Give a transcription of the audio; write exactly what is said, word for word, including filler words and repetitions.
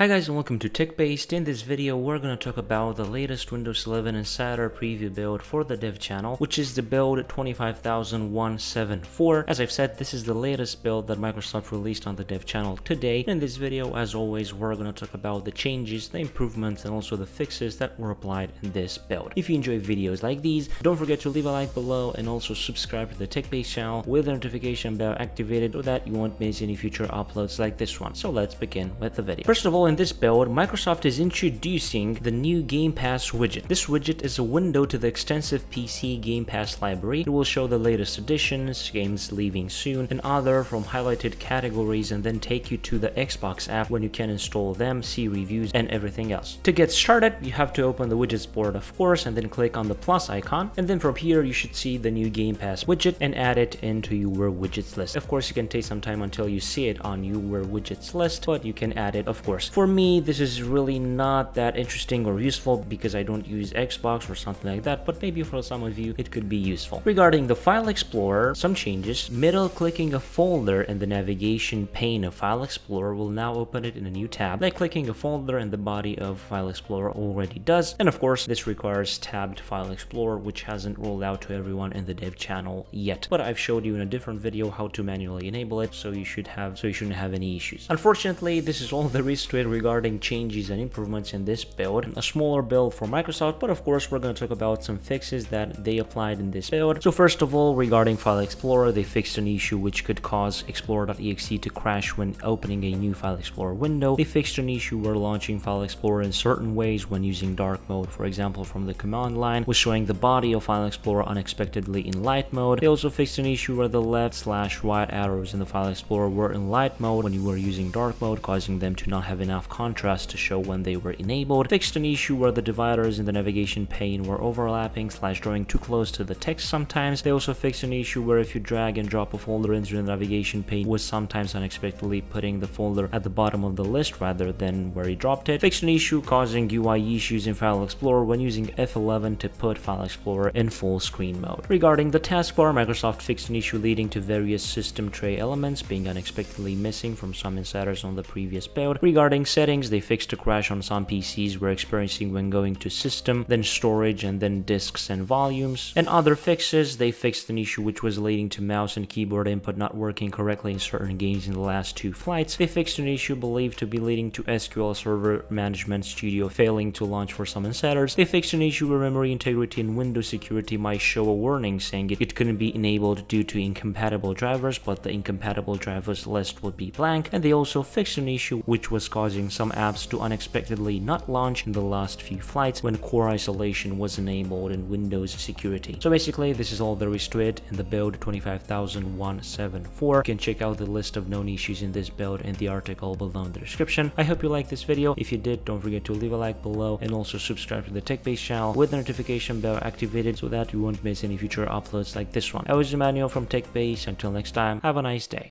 Hi guys and welcome to TechBased. In this video we're going to talk about the latest Windows eleven Insider Preview build for the dev channel, which is the build two five five one seven four. As I've said, this is the latest build that Microsoft released on the dev channel today. In this video, as always, we're going to talk about the changes, the improvements, and also the fixes that were applied in this build. If you enjoy videos like these, don't forget to leave a like below and also subscribe to the TechBased channel with the notification bell activated so that you won't miss any future uploads like this one. So let's begin with the video. First of all, in this build, Microsoft is introducing the new Game Pass widget. This widget is a window to the extensive P C Game Pass library. It will show the latest additions, games leaving soon, and other from highlighted categories, and then take you to the Xbox app when you can install them, see reviews, and everything else. To get started, you have to open the widgets board, of course, and then click on the plus icon, and then from here you should see the new Game Pass widget and add it into your widgets list. Of course, you can take some time until you see it on your widgets list, but you can add it, of course. For me, this is really not that interesting or useful because I don't use Xbox or something like that, but maybe for some of you it could be useful. Regarding the File Explorer, some changes. Middle clicking a folder in the navigation pane of File Explorer will now open it in a new tab, like clicking a folder in the body of File Explorer already does. And of course, this requires tabbed File Explorer, which hasn't rolled out to everyone in the dev channel yet, but I've showed you in a different video how to manually enable it, so you should have so you shouldn't have any issues. Unfortunately, this is all there is to it regarding changes and improvements in this build. A smaller build for Microsoft, but of course we're going to talk about some fixes that they applied in this build. So first of all, regarding File Explorer, they fixed an issue which could cause Explorer.exe to crash when opening a new File Explorer window. They fixed an issue where launching File Explorer in certain ways when using dark mode, for example from the command line, was showing the body of File Explorer unexpectedly in light mode. They also fixed an issue where the left slash right arrows in the File Explorer were in light mode when you were using dark mode, causing them to not have enough contrast to show when they were enabled. Fixed an issue where the dividers in the navigation pane were overlapping slash drawing too close to the text sometimes. They also fixed an issue where if you drag and drop a folder into the navigation pane was sometimes unexpectedly putting the folder at the bottom of the list rather than where you dropped it. Fixed an issue causing U I issues in File Explorer when using F eleven to put File Explorer in full screen mode. Regarding the taskbar, Microsoft fixed an issue leading to various system tray elements being unexpectedly missing from some insiders on the previous build. Regarding settings, they fixed a crash on some P Cs we're experiencing when going to system, then storage, and then disks and volumes. And other fixes, they fixed an issue which was leading to mouse and keyboard input not working correctly in certain games in the last two flights. They fixed an issue believed to be leading to S Q L Server Management Studio failing to launch for some insiders. They fixed an issue where memory integrity and window security might show a warning saying it, it couldn't be enabled due to incompatible drivers, but the incompatible drivers list would be blank. And they also fixed an issue which was causing some apps to unexpectedly not launch in the last few flights when core isolation was enabled in Windows security. So basically, this is all there is to it in the build two five five one seven four. You can check out the list of known issues in this build in the article below in the description. I hope you liked this video. If you did, don't forget to leave a like below and also subscribe to the TechBased channel with the notification bell activated so that you won't miss any future uploads like this one. I was Emmanuel from TechBased. Until next time, have a nice day.